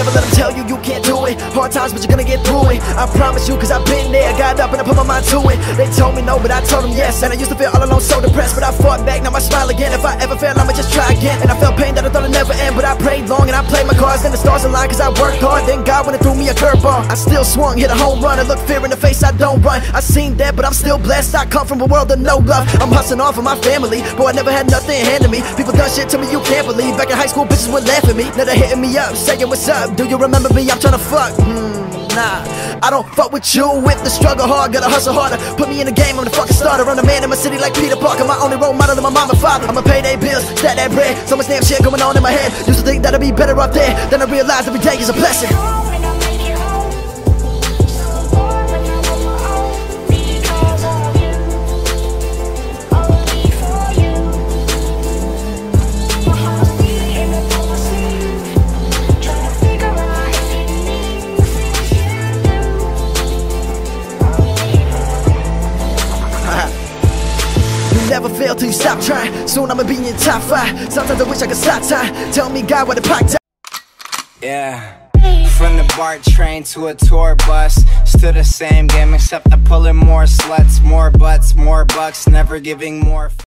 Never let them tell you you can't do it. Hard times, but you're gonna get through it. I promise you, cause I've been there. Got up and I put my mind to it. They told me no, but I told them yes. And I used to feel all alone, so depressed, but I fought back, now I smile again. If I ever fail, I'ma just try again. And I felt pain that I thought it'd never end, but I prayed long and I played my cards, and the stars aligned, cause I worked hard. Then God went and threw me a curveball. I still swung, hit a home run. I look fear in the face, I don't run. I seen that, but I'm still blessed. I come from a world of no love. I'm hustling off of my family, but I never had nothing handed me. People done shit to me you can't believe. Back in high school, bitches would laugh at me. Now they're hitting me up, saying what's up. Do you remember me? I'm tryna fuck. Nah, I don't fuck with you. If the struggle hard, gotta hustle harder. Put me in the game, I'm the fucking starter. I'm the man in my city like Peter Parker. My only role model is my mom and father. I'ma pay their bills, stack that bread. So much damn shit going on in my head. Used to think that I'd be better up there. Then I realized every day is a blessing. Never fail till you stop trying. Soon I'ma be in top 5. Sometimes I wish I could stop time. Tell me God where the pack died. Yeah. From the BART train to a tour bus, still the same game except I'm pulling more sluts, more butts, more bucks, never giving more.